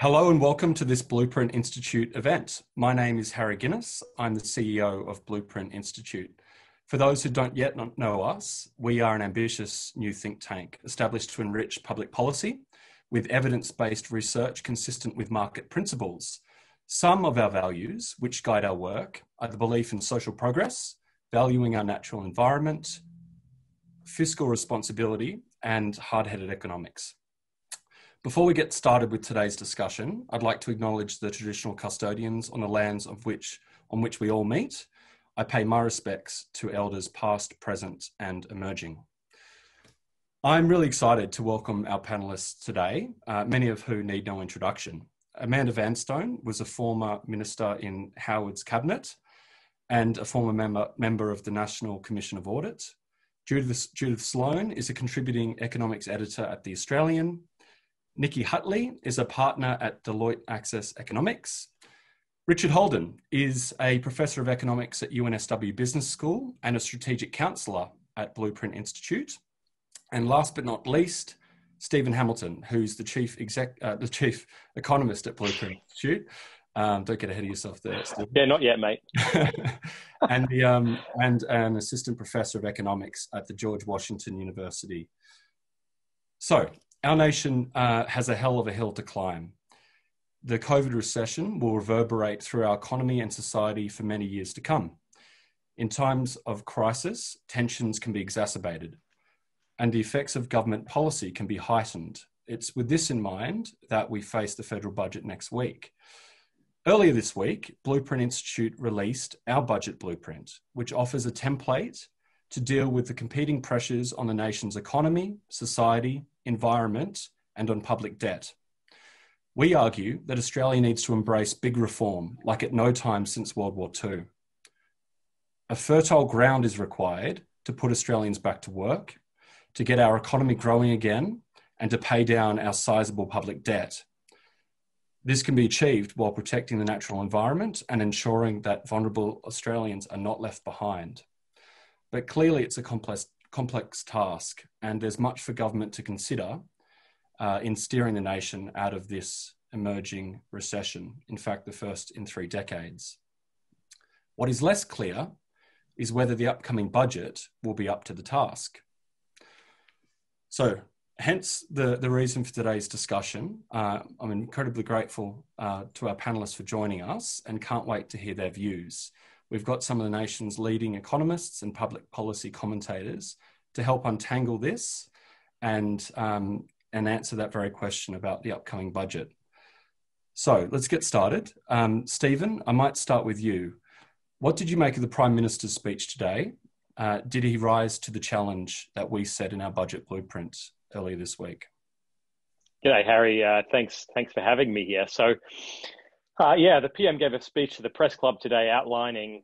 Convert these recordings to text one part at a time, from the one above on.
Hello and welcome to this Blueprint Institute event. My name is Harry Guinness. I'm the CEO of Blueprint Institute. For those who don't yet know us, we are an ambitious new think tank established to enrich public policy with evidence-based research consistent with market principles. Some of our values which guide our work are the belief in social progress, valuing our natural environment, fiscal responsibility, and hard-headed economics. Before we get started with today's discussion, I'd like to acknowledge the traditional custodians on the lands on which we all meet. I pay my respects to elders past, present, and emerging. I'm really excited to welcome our panelists today, many of who need no introduction. Amanda Vanstone was a former minister in Howard's cabinet and a former member of the National Commission of Audit. Judith Sloan is a contributing economics editor at The Australian. Nikki Hutley is a partner at Deloitte Access Economics. Richard Holden is a professor of economics at UNSW Business School and a strategic counsellor at Blueprint Institute. And last but not least, Stephen Hamilton, who's the chief economist at Blueprint Institute. Don't get ahead of yourself there, Stephen. Yeah, not yet, mate. And an assistant professor of economics at the George Washington University. So, our nation has a hell of a hill to climb. The COVID recession will reverberate through our economy and society for many years to come. In times of crisis, tensions can be exacerbated and the effects of government policy can be heightened. It's with this in mind that we face the federal budget next week. Earlier this week, Blueprint Institute released our budget blueprint, which offers a template to deal with the competing pressures on the nation's economy, society, environment, and on public debt. We argue that Australia needs to embrace big reform, like at no time since World War II. A fertile ground is required to put Australians back to work, to get our economy growing again, and to pay down our sizable public debt. This can be achieved while protecting the natural environment and ensuring that vulnerable Australians are not left behind. But clearly it's a complex task, and there's much for government to consider in steering the nation out of this emerging recession, in fact, the first in 3 decades. What is less clear is whether the upcoming budget will be up to the task. So hence the reason for today's discussion. I'm incredibly grateful to our panelists for joining us and can't wait to hear their views. We've got some of the nation's leading economists and public policy commentators to help untangle this and answer that very question about the upcoming budget. So let's get started. Stephen, I might start with you. What did you make of the Prime Minister's speech today? Did he rise to the challenge that we set in our budget blueprint earlier this week? G'day, Harry. Thanks for having me here. So. Yeah, the PM gave a speech to the press club today outlining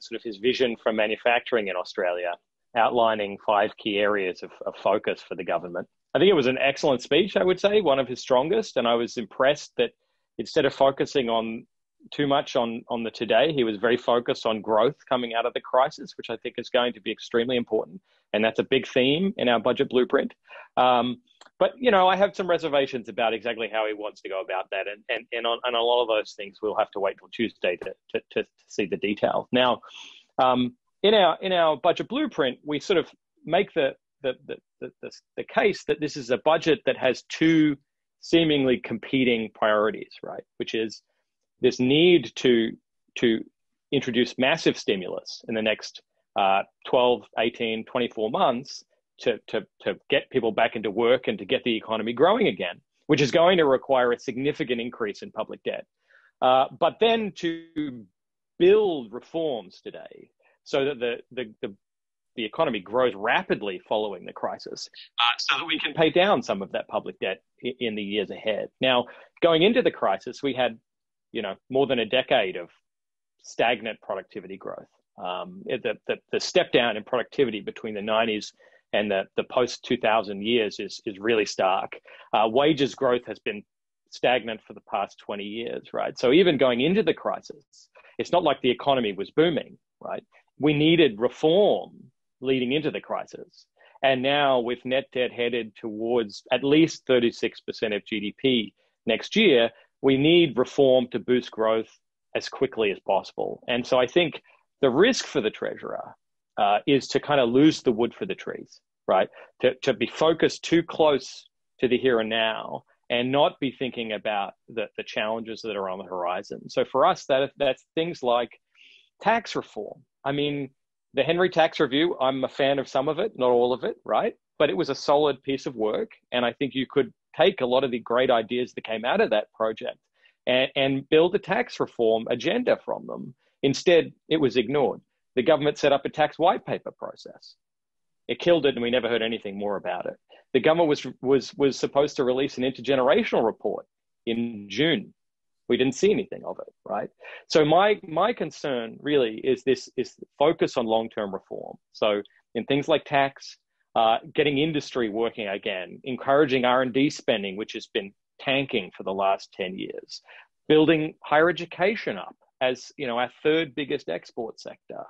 sort of his vision for manufacturing in Australia, outlining 5 key areas of focus for the government. I think it was an excellent speech, I would say, one of his strongest, and I was impressed that instead of focusing on too much on the today, he was very focused on growth coming out of the crisis, which I think is going to be extremely important, and that's a big theme in our budget blueprint. But, you know, I have some reservations about exactly how he wants to go about that. And on a lot of those things, we'll have to wait till Tuesday to see the detail. Now, in our budget blueprint, we sort of make the case that this is a budget that has 2 seemingly competing priorities, right? Which is this need to introduce massive stimulus in the next 12, 18, 24 months to get people back into work and to get the economy growing again, which is going to require a significant increase in public debt. But then to build reforms today so that the economy grows rapidly following the crisis so that we can pay down some of that public debt in the years ahead. Now, going into the crisis, we had, you know, more than a decade of stagnant productivity growth. The step down in productivity between the 90s and the post-2000 years is really stark. Wages growth has been stagnant for the past 20 years, right? So even going into the crisis, it's not like the economy was booming, right? We needed reform leading into the crisis. And now with net debt headed towards at least 36% of GDP next year, we need reform to boost growth as quickly as possible. And so I think the risk for the treasurer is to kind of lose the wood for the trees, right? To be focused too close to the here and now and not be thinking about the challenges that are on the horizon. So for us, that's things like tax reform. I mean, the Henry Tax Review, I'm a fan of some of it, not all of it, right? But it was a solid piece of work. And I think you could take a lot of the great ideas that came out of that project and build a tax reform agenda from them. Instead, it was ignored. The government set up a tax white paper process. It killed it, and we never heard anything more about it. The government was supposed to release an intergenerational report in June. We didn't see anything of it, right? So my concern really is focus on long-term reform. So in things like tax, getting industry working again, encouraging R&D spending, which has been tanking for the last 10 years, building higher education up as, you know, our third biggest export sector.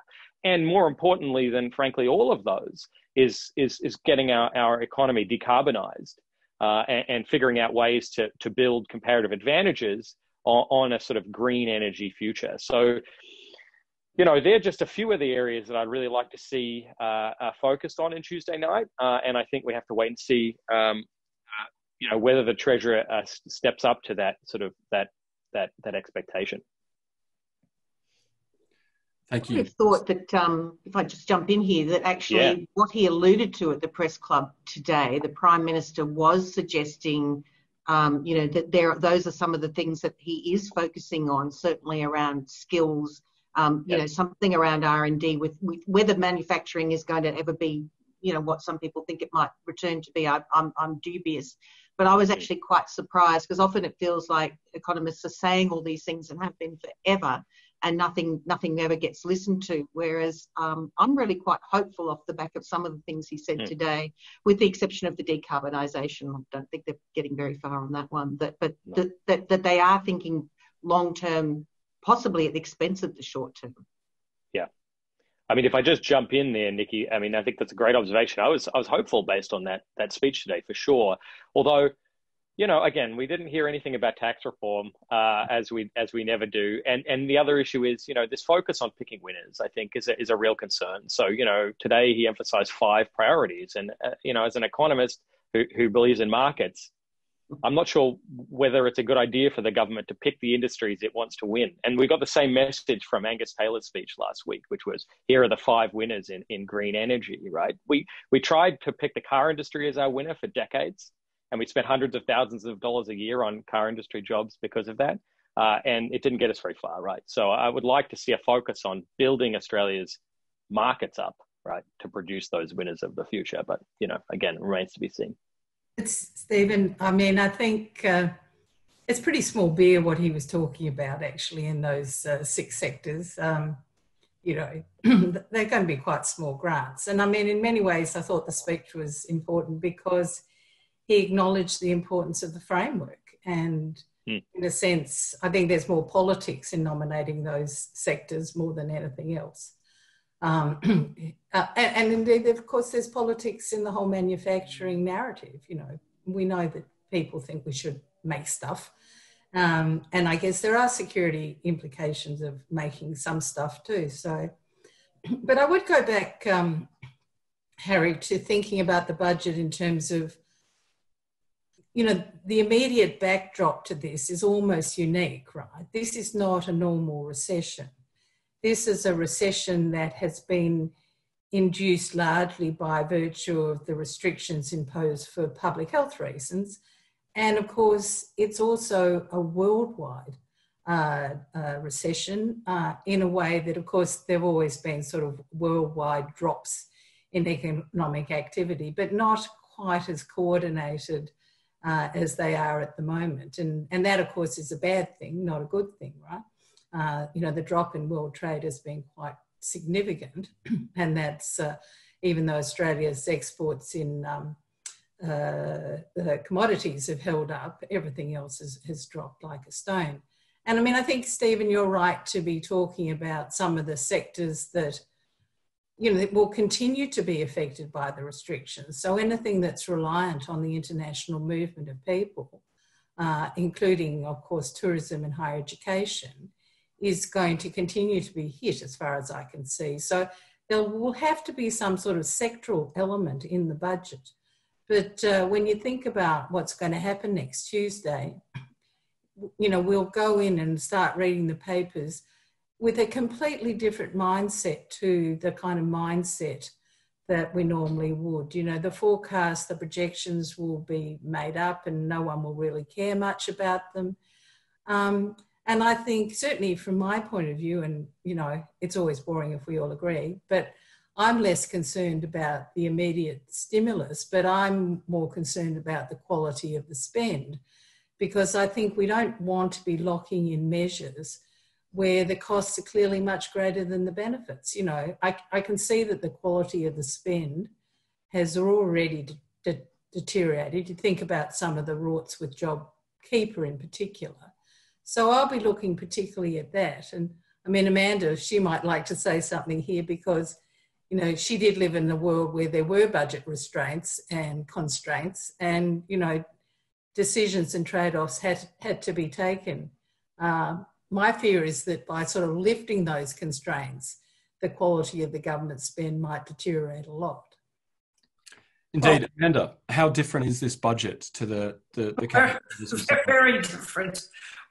And more importantly than, frankly, all of those is getting our economy decarbonized and figuring out ways to build comparative advantages on a sort of green energy future. So, you know, they're just a few of the areas that I'd really like to see focused on in Tuesday night. And I think we have to wait and see, you know, whether the treasurer steps up to that sort of that expectation. Thank you. I thought that, if I just jump in here, that actually what he alluded to at the press club today, the Prime Minister was suggesting, you know, that those are some of the things that he is focusing on, certainly around skills. You know, something around R&D with whether manufacturing is going to ever be, you know, what some people think it might return to be. I'm dubious. But I was actually quite surprised, because often it feels like economists are saying all these things and have been forever, and nothing ever gets listened to. Whereas I'm really quite hopeful off the back of some of the things he said today, with the exception of the decarbonisation. I don't think they're getting very far on that one. That they are thinking long-term, possibly at the expense of the short term. Yeah. I mean, if I just jump in there, Nikki, I mean, I think that's a great observation. I was hopeful based on that speech today, for sure. Although, you know, again, we didn't hear anything about tax reform, as we never do. And the other issue is, you know, this focus on picking winners, I think, is a real concern. So, you know, today he emphasized 5 priorities. And, you know, as an economist who believes in markets, I'm not sure whether it's a good idea for the government to pick the industries it wants to win. And we got the same message from Angus Taylor's speech last week, which was, here are the 5 winners in green energy, right? We tried to pick the car industry as our winner for decades, and we spent hundreds of thousands of dollars a year on car industry jobs because of that. And it didn't get us very far, right? So I would like to see a focus on building Australia's markets up, right, to produce those winners of the future. But, you know, again, it remains to be seen. It's Stephen. I mean, I think it's pretty small beer what he was talking about, actually, in those 6 sectors. You know, they're going to be quite small grants. And I mean, in many ways, I thought the speech was important because he acknowledged the importance of the framework. And in a sense, I think there's more politics in nominating those sectors more than anything else. And indeed, of course, there's politics in the whole manufacturing narrative. You know, we know that people think we should make stuff. And I guess there are security implications of making some stuff too. So, but I would go back, Harry, to thinking about the budget in terms of, you know, the immediate backdrop to this is almost unique, right? This is not a normal recession. This is a recession that has been induced largely by virtue of the restrictions imposed for public health reasons. And of course, it's also a worldwide recession in a way that, of course, there have always been sort of worldwide drops in economic activity, but not quite as coordinated as they are at the moment. And that, of course, is a bad thing, not a good thing, right? You know, the drop in world trade has been quite significant, and that's even though Australia's exports in commodities have held up, everything else has dropped like a stone. And I mean, I think, Stephen, you're right to be talking about some of the sectors that, you know, that will continue to be affected by the restrictions. So anything that's reliant on the international movement of people including, of course, tourism and higher education, is going to continue to be hit as far as I can see. So there will have to be some sort of sectoral element in the budget. But when you think about what's going to happen next Tuesday, you know, we'll go in and start reading the papers with a completely different mindset to the kind of mindset that we normally would. You know, the forecasts, the projections will be made up and no one will really care much about them. And I think certainly from my point of view, and, you know, it's always boring if we all agree, but I'm less concerned about the immediate stimulus, but I'm more concerned about the quality of the spend, because I think we don't want to be locking in measures where the costs are clearly much greater than the benefits. You know, I can see that the quality of the spend has already deteriorated. You think about some of the rorts with JobKeeper in particular. So I'll be looking particularly at that. And I mean, Amanda, she might like to say something here because, you know, she did live in a world where there were budget restraints and constraints and, you know, decisions and trade-offs had to be taken. My fear is that by sort of lifting those constraints, the quality of the government spend might deteriorate a lot. Indeed. Amanda, how different is this budget to the cabinet? Very different.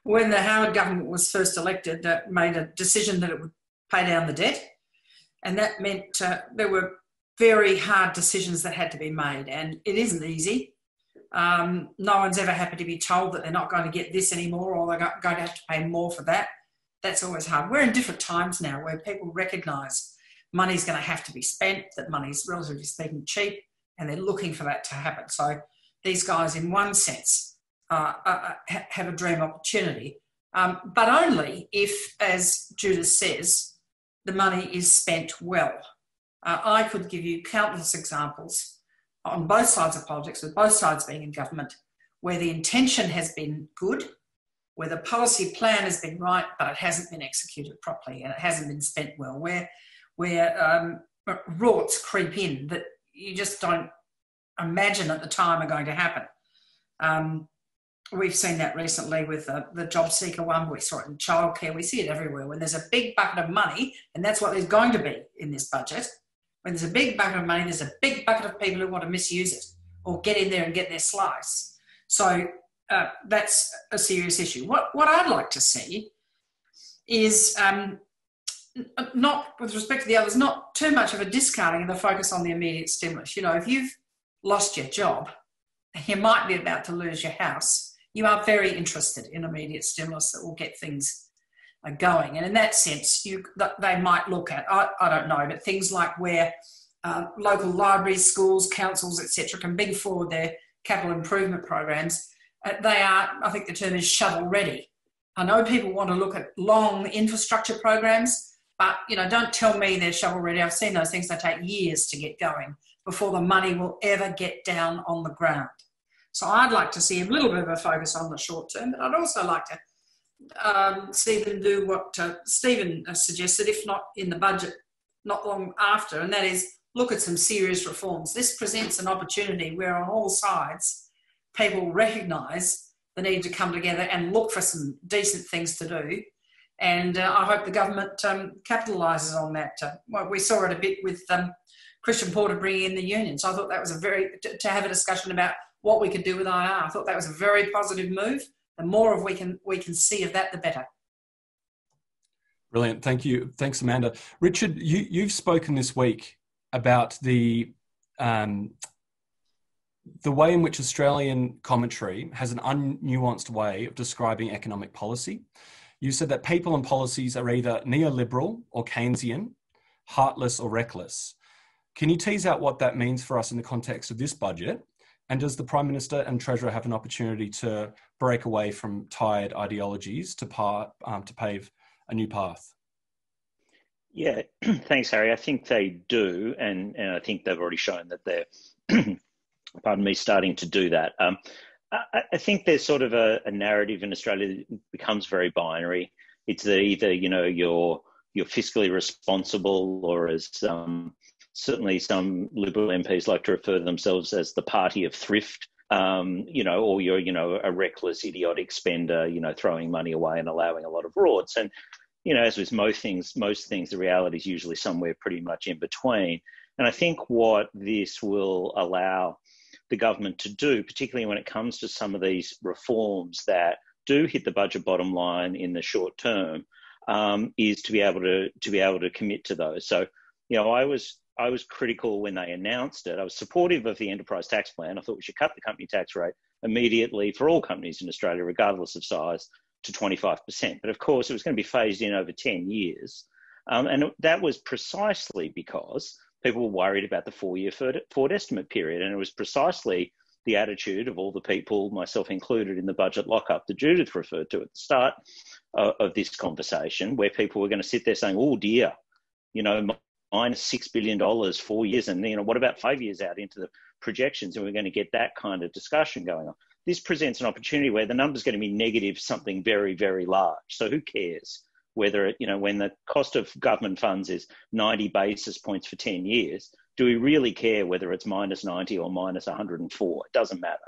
When the Howard government was first elected, made a decision that it would pay down the debt. And that meant there were very hard decisions that had to be made. And it isn't easy. No one's ever happy to be told that they're not going to get this anymore or they're going to have to pay more for that. That's always hard. We're in different times now where people recognise money's going to have to be spent, that money's relatively speaking cheap, and they're looking for that to happen. So these guys, in one sense, have a dream opportunity, but only if, as Judith says, the money is spent well. I could give you countless examples on both sides of politics, with both sides being in government, where the intention has been good, where the policy plan has been right, but it hasn't been executed properly and it hasn't been spent well, where rorts creep in that you just don't imagine at the time are going to happen. We've seen that recently with the job seeker one. We saw it in childcare. We see it everywhere. When there's a big bucket of money, and that's what there's going to be in this budget, when there's a big bucket of money, there's a big bucket of people who want to misuse it or get in there and get their slice. So that's a serious issue. What I'd like to see is, not with respect to the others, not too much of a discounting and a focus on the immediate stimulus. You know, if you've lost your job, you might be about to lose your house. You are very interested in immediate stimulus that will get things going, and in that sense they might look at, I don't know, but things like where local libraries, schools, councils, etc. can bring forward their capital improvement programs. They are, I think the term is, shovel ready. I know people want to look at long infrastructure programs, but you know, don't tell me they're shovel ready. I've seen those things. They take years to get going before the money will ever get down on the ground. So I'd like to see a little bit of a focus on the short term, but I'd also like to Stephen do what Stephen suggested, if not in the budget, not long after, and that is look at some serious reforms. This presents an opportunity where on all sides people recognise the need to come together and look for some decent things to do, and I hope the government capitalises on that. Well, we saw it a bit with Christian Porter bringing in the unions. I thought that was a to have a discussion about what we could do with IR. I thought that was a very positive move. The more we can see of that, the better. Brilliant. Thank you. Thanks, Amanda. Richard, you've spoken this week about the way in which Australian commentary has an unnuanced way of describing economic policy. You said that people and policies are either neoliberal or Keynesian, heartless or reckless. Can you tease out what that means for us in the context of this budget? And does the Prime Minister and Treasurer have an opportunity to break away from tired ideologies to pave a new path? Yeah, thanks, Harry. I think they do, and I think they've already shown that they're, pardon me, starting to do that. I think there's sort of a narrative in Australia that becomes very binary. It's that either, you know, you're fiscally responsible, or as certainly some Liberal MPs like to refer to themselves as the party of thrift, or you're, a reckless, idiotic spender, throwing money away and allowing a lot of rorts. And, as with most things, the reality is usually somewhere pretty much in between. And I think what this will allow the government to do, particularly when it comes to some of these reforms that do hit the budget bottom line in the short term, is to be able to commit to those. So, I was critical when they announced it. I was supportive of the enterprise tax plan. I thought we should cut the company tax rate immediately for all companies in Australia, regardless of size, to 25%. But of course, it was going to be phased in over 10 years. And that was precisely because people were worried about the four-year forward estimate period. And it was precisely the attitude of all the people, myself included, in the budget lockup that Judith referred to at the start of this conversation, where people were going to sit there saying, oh dear, minus $6 billion, 4 years, and what about 5 years out into the projections? And we're going to get that kind of discussion going on. This presents an opportunity where the number's going to be negative something very, very large. So who cares whether, when the cost of government funds is 90 basis points for 10 years, do we really care whether it's minus 90 or minus 104? It doesn't matter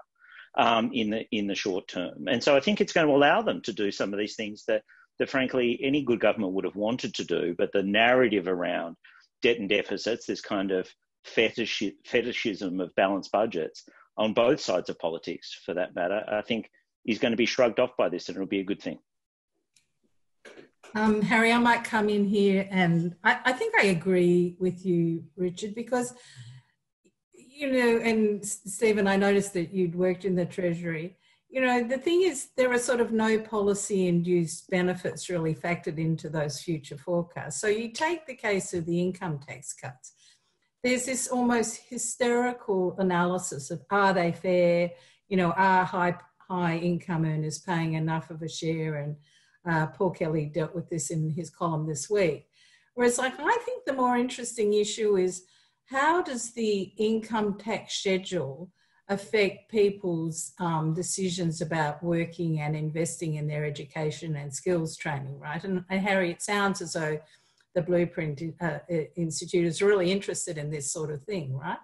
in the short term. And so I think it's going to allow them to do some of these things that frankly, any good government would have wanted to do, but the narrative around debt and deficits, this kind of fetishism of balanced budgets on both sides of politics, for that matter, I think is going to be shrugged off by this, and it'll be a good thing. Harry, I might come in here, and I think I agree with you, Richard, because, and Stephen, I noticed that you'd worked in the Treasury. The thing is, there are sort of no policy-induced benefits really factored into those future forecasts. So you take the case of the income tax cuts. There's this almost hysterical analysis of, are they fair? Are high income earners paying enough of a share? And Paul Kelly dealt with this in his column this week. Whereas I think the more interesting issue is, how does the income tax schedule affect people's decisions about working and investing in their education and skills training, right? And Harry, it sounds as though the Blueprint Institute is really interested in this sort of thing, right?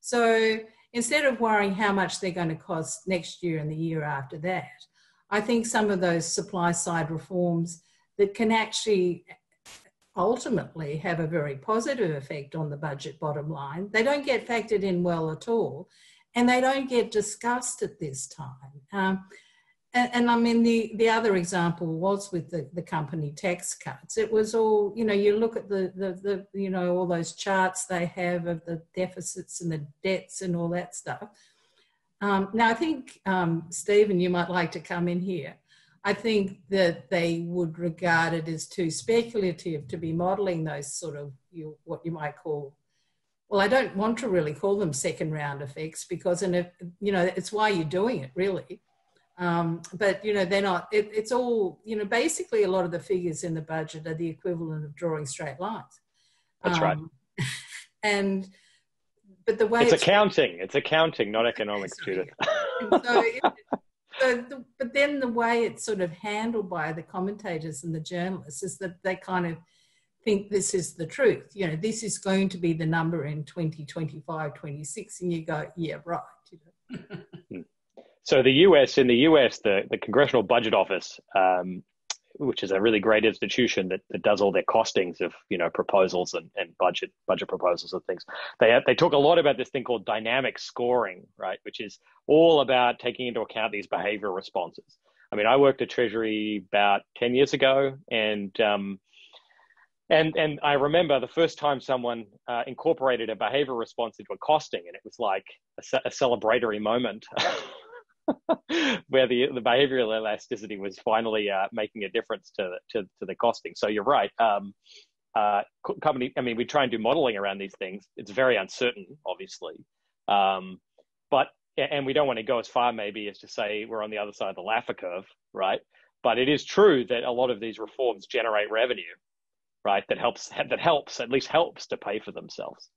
So instead of worrying how much they're going to cost next year and the year after that, I think some of those supply side reforms that can actually ultimately have a very positive effect on the budget bottom line, they don't get factored in well at all. And they don't get discussed at this time. And I mean, the other example was with the company tax cuts. It was all, you look at the all those charts they have of the deficits and the debts and all that stuff. Now, I think, Stephen, you might like to come in here. I think that they would regard it as too speculative to be modelling those sort of, what you might call, well, I don't want to really call them second round effects, because, it's why you're doing it, really. But, they're not, it's all, basically a lot of the figures in the budget are the equivalent of drawing straight lines. That's right. And, but the way it's accounting, not economics, Judith. But then the way it's sort of handled by the commentators and the journalists is that they kind of think this is the truth. This is going to be the number in 2025, 26, and you go, yeah, right. So in the US, the Congressional Budget Office, which is a really great institution that does all their costings of proposals and budget proposals and things, they talk a lot about this thing called dynamic scoring, right, which is all about taking into account these behavioral responses. I mean, I worked at Treasury about 10 years ago, and I remember the first time someone incorporated a behavioral response into a costing, and it was like a celebratory moment where the behavioral elasticity was finally making a difference to the costing. So you're right. We try and do modeling around these things. It's very uncertain, obviously. And we don't want to go as far maybe as to say we're on the other side of the Laffer curve, right? But it is true that a lot of these reforms generate revenue, right? That helps to pay for themselves.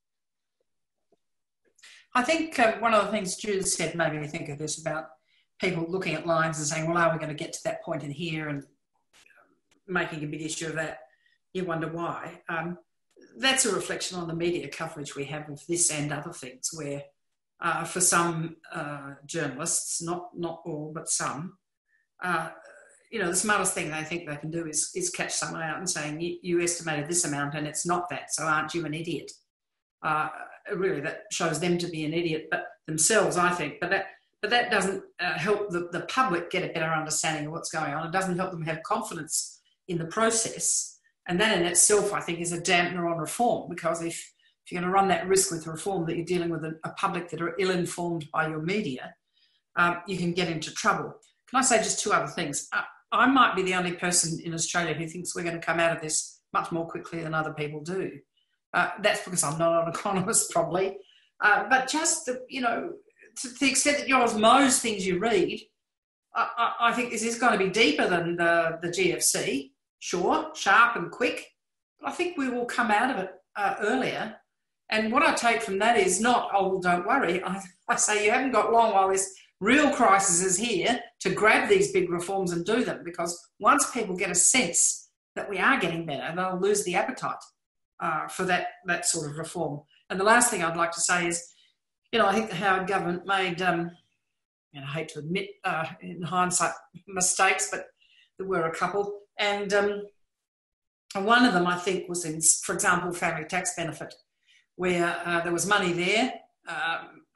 I think one of the things Judith said made me think of this about people looking at lines and saying, well, are we going to get to that point in here, and making a big issue of that? You wonder why. That's a reflection on the media coverage we have of this and other things, where for some journalists, not all, but some, you know, the smartest thing they think they can do is catch someone out and saying, you estimated this amount and it's not that, so aren't you an idiot? Really, that shows them to be an idiot, but themselves, I think. But that doesn't help the public get a better understanding of what's going on. It doesn't help them have confidence in the process. And that in itself, I think, is a dampener on reform, because if you're going to run that risk with reform, that you're dealing with a public that are ill-informed by your media, you can get into trouble. Can I say just two other things? I might be the only person in Australia who thinks we're going to come out of this much more quickly than other people do. That's because I'm not an economist, probably. But just, you know, to the extent that you osmose things you read, I think this is going to be deeper than the GFC. Sure, sharp and quick. But I think we will come out of it earlier. And what I take from that is not, oh, well, don't worry. I say you haven't got long while this real crisis is here to grab these big reforms and do them, because once people get a sense that we are getting better, they'll lose the appetite for that sort of reform. And the last thing I'd like to say is, you know, I think the Howard government made, and I hate to admit in hindsight, mistakes, but there were a couple. And one of them, I think, was in, for example, family tax benefit, where there was money there.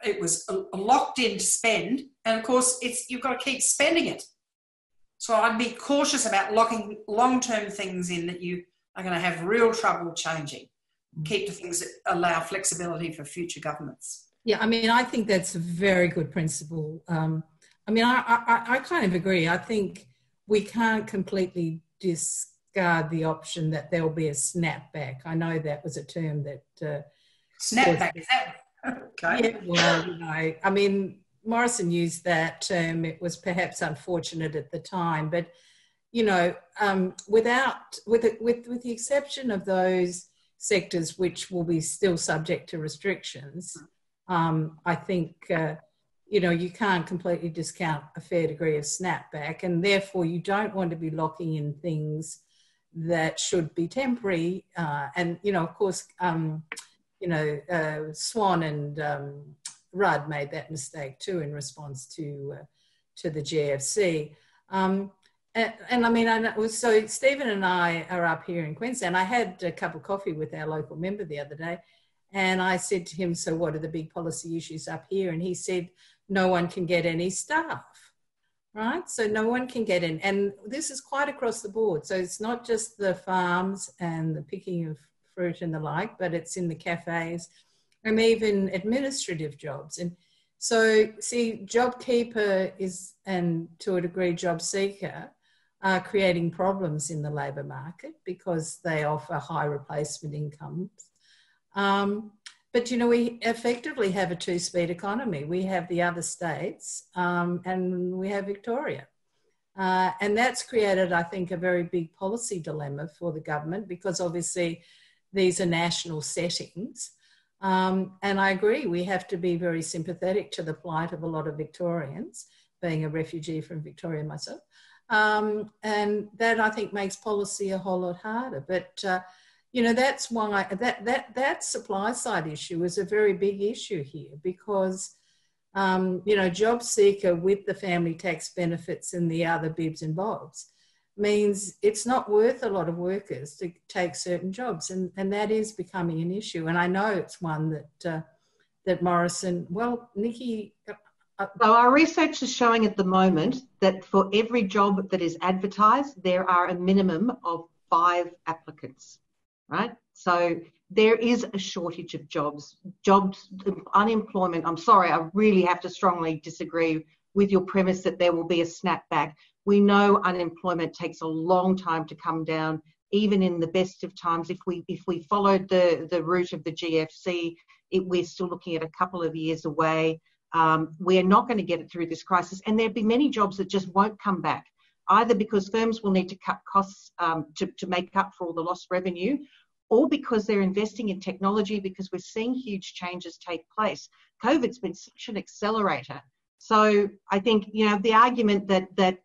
It was locked in to spend. And, of course, you've got to keep spending it. So I'd be cautious about locking long-term things in that you are going to have real trouble changing. Keep to things that allow flexibility for future governments. Yeah, I mean, I think that's a very good principle. I mean, I kind of agree. I think we can't completely discard the option that there'll be a snapback. I know that was a term that... snapback, is that... Okay. Yeah, well, you know, I mean, Morrison used that term. It was perhaps unfortunate at the time, but, you know, with the exception of those sectors which will be still subject to restrictions, I think, you know, you can't completely discount a fair degree of snapback, and therefore you don't want to be locking in things that should be temporary. And, you know, of course... you know, Swan and Rudd made that mistake too in response to the GFC. And I mean, so Stephen and I are up here in Queensland. I had a cup of coffee with our local member the other day, and I said to him, so what are the big policy issues up here? And he said, no one can get any staff, right? So no one can get in. And this is quite across the board. So it's not just the farms and the picking of fruit and the like, but it's in the cafes and even administrative jobs. And so, see, JobKeeper is, and to a degree JobSeeker, are creating problems in the labour market because they offer high replacement incomes. But, you know, we effectively have a two-speed economy. We have the other states and we have Victoria. And that's created, I think, a very big policy dilemma for the government, because obviously these are national settings. And I agree, we have to be very sympathetic to the plight of a lot of Victorians, being a refugee from Victoria myself. And that, I think, makes policy a whole lot harder. But, you know, that's why that supply side issue is a very big issue here, because, you know, JobSeeker with the family tax benefits and the other bibs and bobs means it's not worth a lot of workers to take certain jobs, and that is becoming an issue. And I know it's one that that Morrison, well, Nikki... So our research is showing at the moment that for every job that is advertised, there are a minimum of 5 applicants, right? So there is a shortage of jobs, unemployment. I'm sorry, I really have to strongly disagree with your premise that there will be a snapback. We know unemployment takes a long time to come down, even in the best of times. If we followed the route of the GFC, we're still looking at a couple of years away. We're not going to get it through this crisis, and there'll be many jobs that just won't come back, either because firms will need to cut costs to make up for all the lost revenue, or because they're investing in technology, because we're seeing huge changes take place. COVID's been such an accelerator. So I think, you know, the argument that the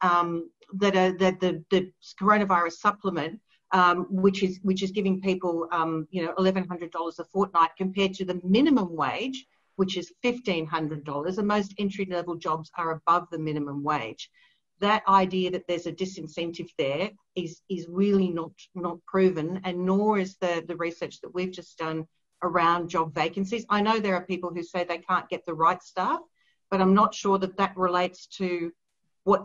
coronavirus supplement, which is giving people, you know, $1,100 a fortnight compared to the minimum wage, which is $1,500, and most entry-level jobs are above the minimum wage. That idea that there's a disincentive there is really not proven, and nor is the research that we've just done around job vacancies. I know there are people who say they can't get the right staff, but I'm not sure that that relates to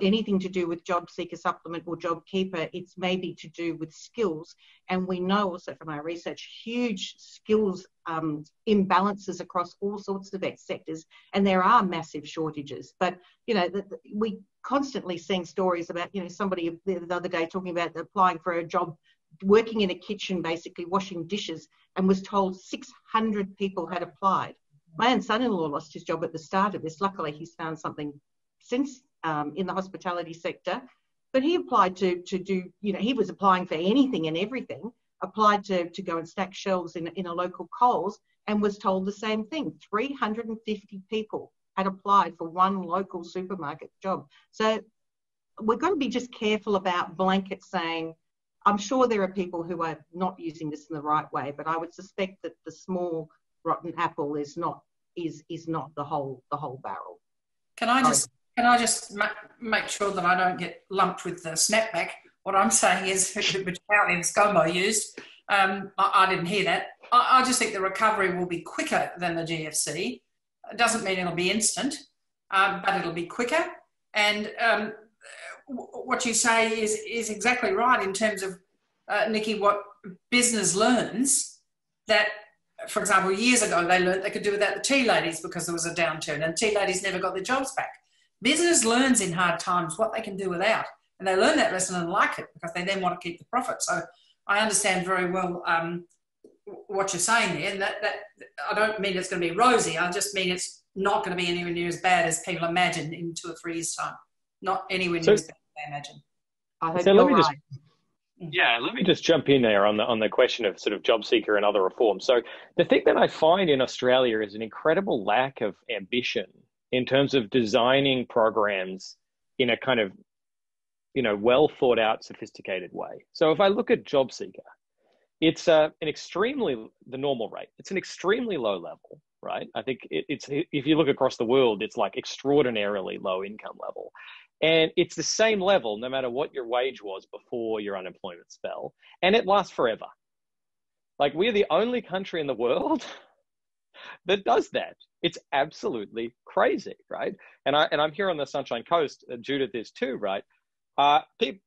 anything to do with job seeker supplement or job keeper. It's maybe to do with skills. And we know also from our research, huge skills imbalances across all sorts of sectors. And there are massive shortages, but you know, we constantly seeing stories about, you know, somebody the other day talking about applying for a job, working in a kitchen, basically washing dishes, and was told 600 people had applied. My own son-in-law lost his job at the start of this. Luckily, he's found something since in the hospitality sector, but he applied to do, you know, he was applying for anything and everything, applied to go and stack shelves in a local Coles, and was told the same thing. 350 people had applied for one local supermarket job. So we've got to be just careful about blanket saying, I'm sure there are people who are not using this in the right way, but I would suspect that the small rotten apple is not the whole barrel. Can I just make sure that I don't get lumped with the snapback? What I'm saying is, which apparently ScoMo used, I didn't hear that. I just think the recovery will be quicker than the GFC. It doesn't mean it'll be instant, but it'll be quicker. And what you say is exactly right in terms of, Nikki, what business learns that, for example, years ago, they learned they could do without the tea ladies because there was a downturn, and tea ladies never got their jobs back. Business learns in hard times what they can do without, and they learn that lesson and like it because they then want to keep the profit. So I understand very well what you're saying there, and that I don't mean it's going to be rosy. I just mean it's not going to be anywhere near as bad as people imagine in 2 or 3 years' time. Not anywhere near as bad as they imagine. I hope you're right. Yeah, let me just jump in there on the question of sort of job seeker and other reforms. So the thing that I find in Australia is an incredible lack of ambition in terms of designing programs in a kind of, you know, well thought out, sophisticated way. So if I look at job seeker, it's the normal rate. It's an extremely low level, right? I think it's if you look across the world, it's like extraordinarily low income level. And it's the same level no matter what your wage was before your unemployment spell. And it lasts forever. Like, we're the only country in the world that does that. It's absolutely crazy, right? And I'm here on the Sunshine Coast, Judith is too, right?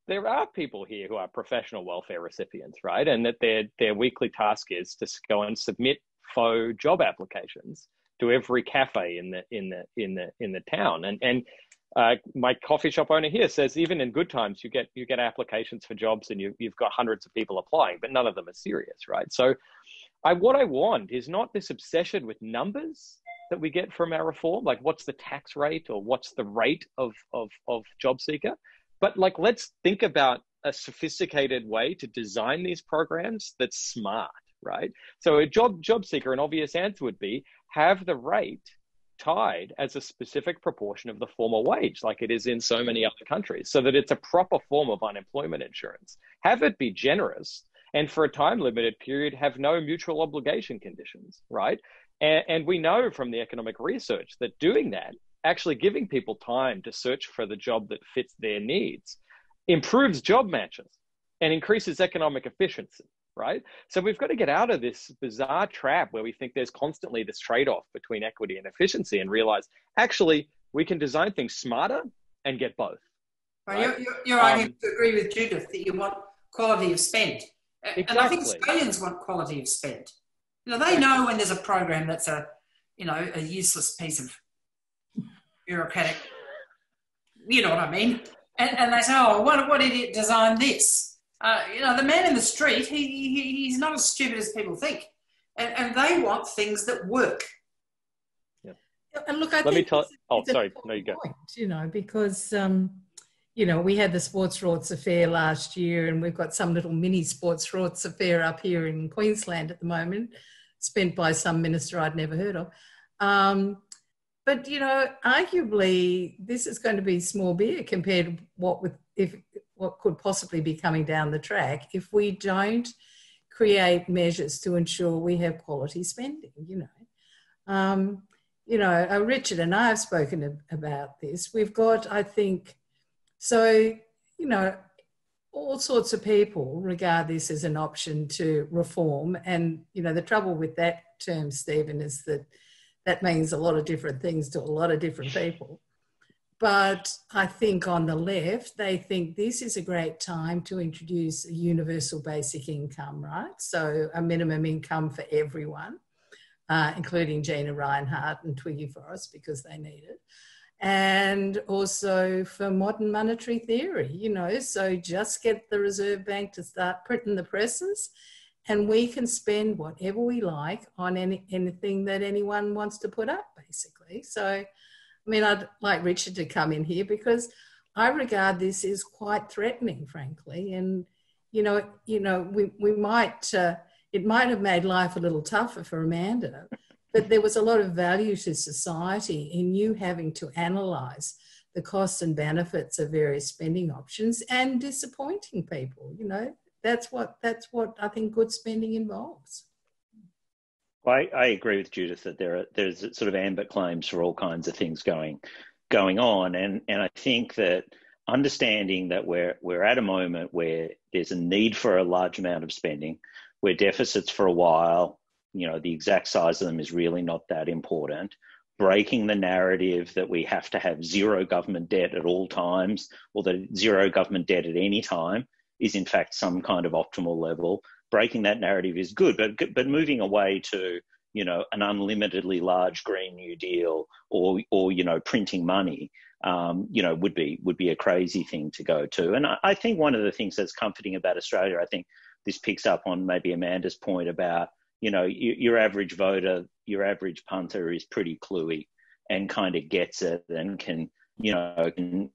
There are people here who are professional welfare recipients, right? And that their weekly task is to go and submit faux job applications to every cafe in the town. And my coffee shop owner here says even in good times you get applications for jobs and you've got hundreds of people applying, but none of them are serious, right? So what I want is not this obsession with numbers that we get from our reform, like what's the tax rate or what's the rate of job seeker, but like let's think about a sophisticated way to design these programs that's smart, right? So a job seeker, an obvious answer would be have the rate tied as a specific proportion of the formal wage, like it is in so many other countries, so that it's a proper form of unemployment insurance. Have it be generous, and for a time-limited period, have no mutual obligation conditions, right? And we know from the economic research that doing that, actually giving people time to search for the job that fits their needs, improves job matches and increases economic efficiency, right? So we've got to get out of this bizarre trap where we think there's constantly this trade-off between equity and efficiency and realize, actually, we can design things smarter and get both. Well, right? You're arguing to agree with Judith that you want quality of spend. Exactly. And I think Australians want quality of spend. You know, they know when there's a program that's a useless piece of bureaucratic, you know what I mean? And they say, oh, what idiot designed this? You know, the man in the street, he's not as stupid as people think. And they want things that work. Yeah. And look, Let me tell you, you know, because, you know, we had the sports rorts affair last year, and we've got some little mini sports rorts affair up here in Queensland at the moment, spent by some minister I'd never heard of. But, you know, arguably this is going to be small beer compared to what could possibly be coming down the track if we don't create measures to ensure we have quality spending, you know. you know, Richard and I have spoken about this. We've got, I think, so, you know, all sorts of people regard this as an option to reform. And, you know, the trouble with that term, Stephen, is that that means a lot of different things to a lot of different people. But I think on the left, they think this is a great time to introduce a universal basic income, right? So a minimum income for everyone, including Gina Reinhardt and Twiggy Forrest, because they need it. And also for modern monetary theory, you know, so just get the Reserve Bank to start printing the presses and we can spend whatever we like on anything that anyone wants to put up, basically. So, I mean, I'd like Richard to come in here because I regard this as quite threatening, frankly. And, you know, we might, it might have made life a little tougher for Amanda, but there was a lot of value to society in you having to analyse the costs and benefits of various spending options and disappointing people. You know, that's what I think good spending involves. I agree with Judith that there's sort of amber claims for all kinds of things going on, and I think that understanding that we're at a moment where there's a need for a large amount of spending, where deficits for a while, you know, the exact size of them is really not that important. Breaking the narrative that we have to have zero government debt at all times, or that zero government debt at any time is in fact some kind of optimal level. Breaking that narrative is good, but moving away to, you know, an unlimitedly large Green New Deal or you know, printing money, you know, would be a crazy thing to go to. And I think one of the things that's comforting about Australia, I think this picks up on maybe Amanda's point about, you know, your average voter, your average punter is pretty cluey and kind of gets it and can, you know,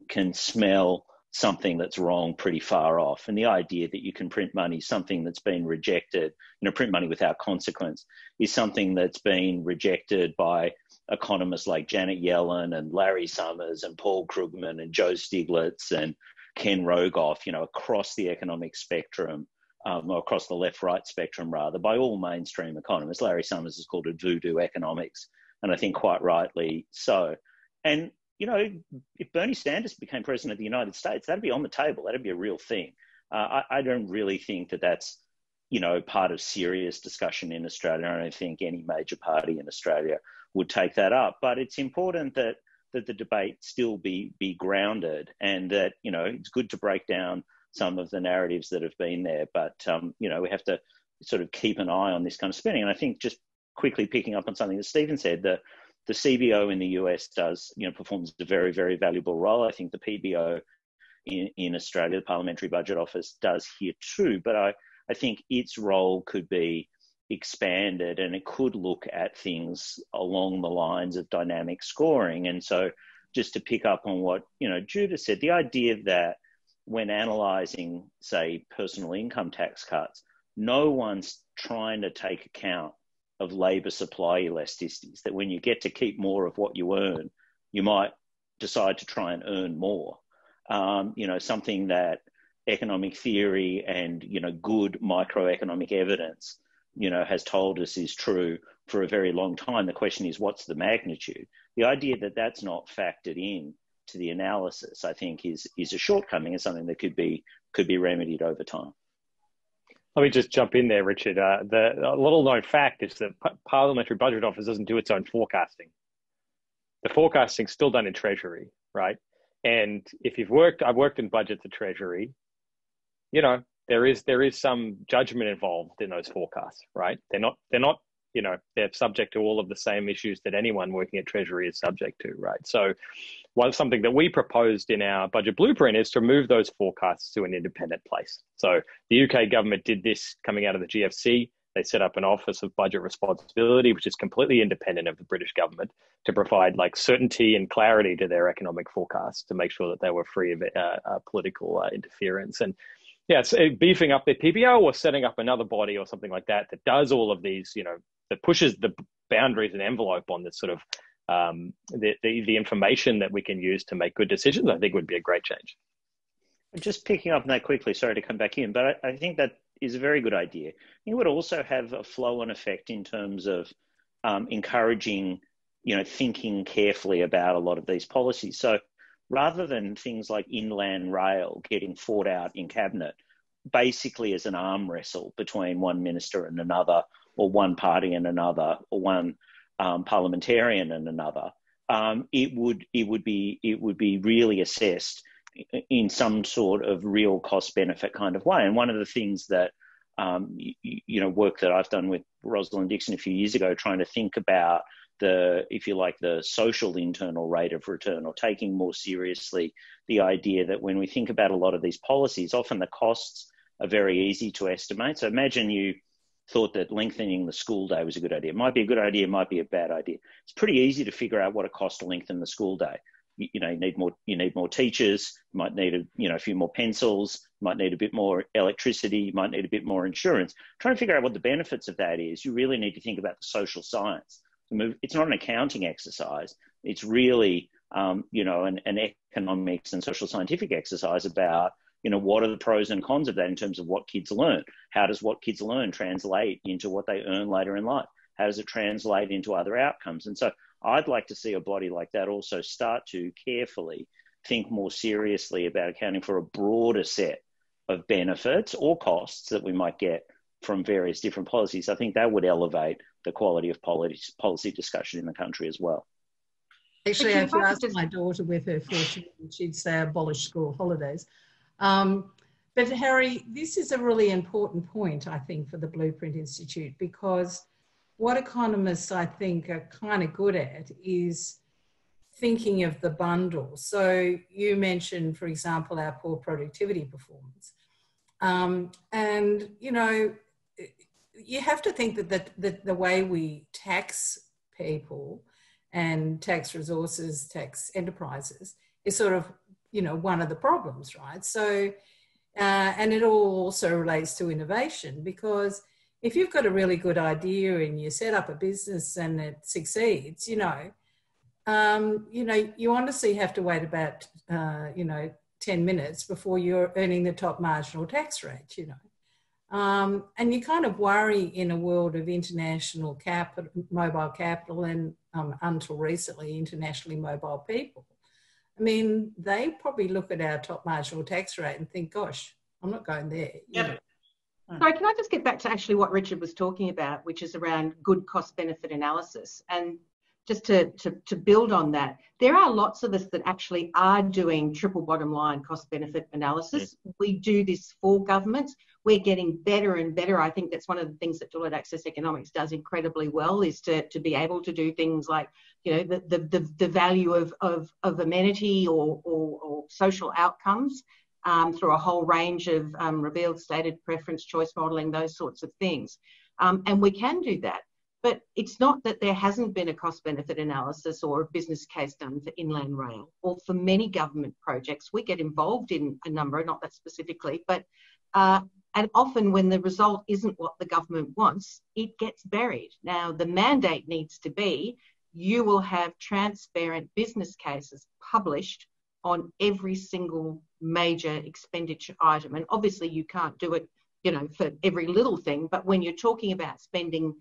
can smell something that's wrong pretty far off. And the idea that you can print money, something that's been rejected, you know, print money without consequence, is something that's been rejected by economists like Janet Yellen and Larry Summers and Paul Krugman and Joe Stiglitz and Ken Rogoff, you know, across the economic spectrum, or across the left-right spectrum rather, by all mainstream economists. Larry Summers has called it voodoo economics, and I think quite rightly so. And you know, if Bernie Sanders became president of the United States, that'd be on the table. That'd be a real thing. I don't really think that that's, you know, part of serious discussion in Australia. I don't think any major party in Australia would take that up. But it's important that the debate still be grounded, and that, you know, it's good to break down some of the narratives that have been there. But, you know, we have to sort of keep an eye on this kind of spending. And I think just quickly picking up on something that Stephen said, the CBO in the US does, you know, performs a very, very valuable role. I think the PBO in Australia, the Parliamentary Budget Office, does here too. But I think its role could be expanded, and it could look at things along the lines of dynamic scoring. And so just to pick up on what, you know, Judith said, the idea that when analysing, say, personal income tax cuts, no one's trying to take account of labour supply elasticities, that when you get to keep more of what you earn, you might decide to try and earn more. You know, something that economic theory and, you know, good microeconomic evidence, you know, has told us is true for a very long time. The question is, what's the magnitude? The idea that that's not factored in to the analysis, I think, is a shortcoming and something that could be remedied over time. Let me just jump in there, Richard. A little known fact is that Parliamentary Budget Office doesn't do its own forecasting. The forecasting's still done in Treasury, right? And if you've worked, I've worked in budget to Treasury, you know, there is some judgment involved in those forecasts, right? They're not, you know, they're subject to all of the same issues that anyone working at Treasury is subject to, right? So something that we proposed in our budget blueprint is to move those forecasts to an independent place. So the UK government did this coming out of the GFC. They set up an Office of Budget Responsibility, which is completely independent of the British government, to provide like certainty and clarity to their economic forecasts, to make sure that they were free of political interference. And yes, yeah, so beefing up their PBO or setting up another body or something like that that does all of these, you know, that pushes the boundaries and envelope on this sort of the information that we can use to make good decisions, I think would be a great change. Just picking up on that quickly, sorry to come back in, but I think that is a very good idea. It would also have a flow-on effect in terms of encouraging you know, thinking carefully about a lot of these policies. So rather than things like inland rail getting fought out in cabinet, basically as an arm wrestle between one minister and another, or one party and another, or one parliamentarian and another, it would be really assessed in some sort of real cost benefit kind of way. And one of the things that work that I've done with Rosalind Dixon a few years ago, trying to think about the, if you like, the social internal rate of return, or taking more seriously the idea that when we think about a lot of these policies, often the costs are very easy to estimate. So imagine you thought that lengthening the school day was a good idea. It might be a good idea, it might be a bad idea. It's pretty easy to figure out what it costs to lengthen the school day. You need more teachers, you might need a few more pencils, you might need a bit more electricity, you might need a bit more insurance. Trying to figure out what the benefits of that is, you really need to think about the social science. It's not an accounting exercise. It's really, an economics and social scientific exercise about, what are the pros and cons of that in terms of what kids learn? How does what kids learn translate into what they earn later in life? How does it translate into other outcomes? And so I'd like to see a body like that also start to carefully think more seriously about accounting for a broader set of benefits or costs that we might get from various different policies. I think that would elevate the quality of policy discussion in the country as well. Actually, if you asked my daughter with her 4 children, she'd say abolish school holidays. But Harry, this is a really important point, I think, for the Blueprint Institute, because what economists, I think, are kind of good at is thinking of the bundle. So you mentioned, for example, our poor productivity performance. You have to think that the way we tax people and tax resources, tax enterprises is sort of, one of the problems, right? So, and it all also relates to innovation, because if you've got a really good idea and you set up a business and it succeeds, you honestly have to wait about, 10 minutes before you're earning the top marginal tax rate, And you kind of worry in a world of international capital, mobile capital, and until recently, internationally mobile people. I mean, they probably look at our top marginal tax rate and think, gosh, I'm not going there. Yep. Sorry, can I just get back to actually what Richard was talking about, which is around good cost benefit analysis. And just to build on that, there are lots of us that actually are doing triple bottom line cost benefit analysis. Yes. We do this for governments. We're getting better and better. I think that's one of the things that Deloitte Access Economics does incredibly well, is to be able to do things like, the value of amenity or social outcomes through a whole range of revealed stated preference, choice modelling, those sorts of things. And we can do that. But it's not that there hasn't been a cost benefit analysis or a business case done for inland rail or for many government projects. We get involved in a number, not that specifically, but and often when the result isn't what the government wants, it gets buried. Now, the mandate needs to be, you will have transparent business cases published on every single major expenditure item. And obviously you can't do it, for every little thing, but when you're talking about spending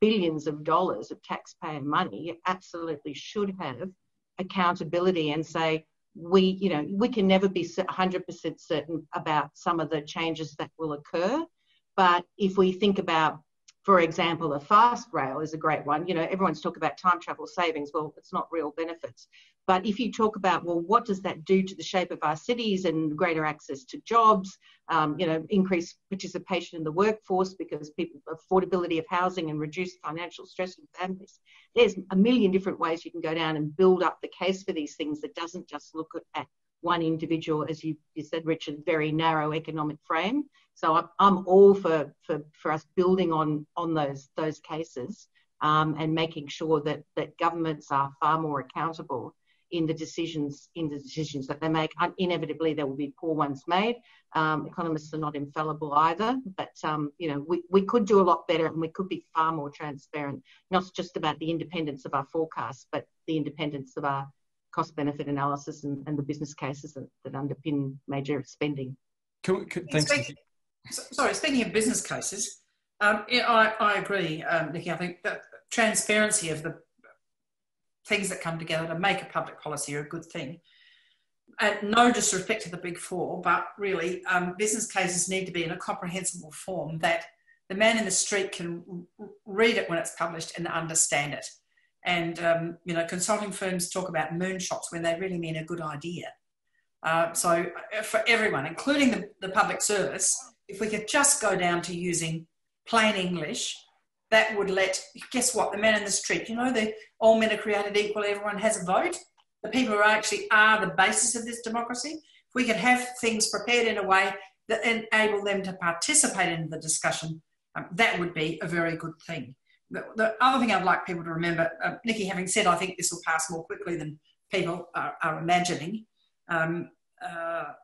billions of dollars of taxpayer money, you absolutely should have accountability and say, we can never be 100% certain about some of the changes that will occur. But if we think about, for example, the fast rail is a great one. Everyone's talking about time travel savings. Well, it's not real benefits. But if you talk about, well, what does that do to the shape of our cities and greater access to jobs, increased participation in the workforce because people, affordability of housing and reduced financial stress on families. There's a million different ways you can go down and build up the case for these things that doesn't just look at one individual, as you said, Richard, very narrow economic frame. So I'm all for us building on those cases and making sure that governments are far more accountable in the decisions that they make. Inevitably, there will be poor ones made. Economists are not infallible either, but we could do a lot better, and we could be far more transparent, not just about the independence of our forecasts, but the independence of our cost benefit analysis and the business cases that underpin major spending. Thanks. Speaking of business cases, I agree, Nikki. I think that transparency of the things that come together to make a public policy are a good thing. And no disrespect to the Big Four, but really business cases need to be in a comprehensible form that the man in the street can read it when it's published and understand it. And, you know, consulting firms talk about moonshots when they really mean a good idea. So for everyone, including the public service, if we could just go down to using plain English, that would let, guess what, the man in the street, you know, the all men are created equal, everyone has a vote. The people who actually are the basis of this democracy. If we could have things prepared in a way that enable them to participate in the discussion, that would be a very good thing. The other thing I'd like people to remember, Nikki, having said I think this will pass more quickly than people are imagining, not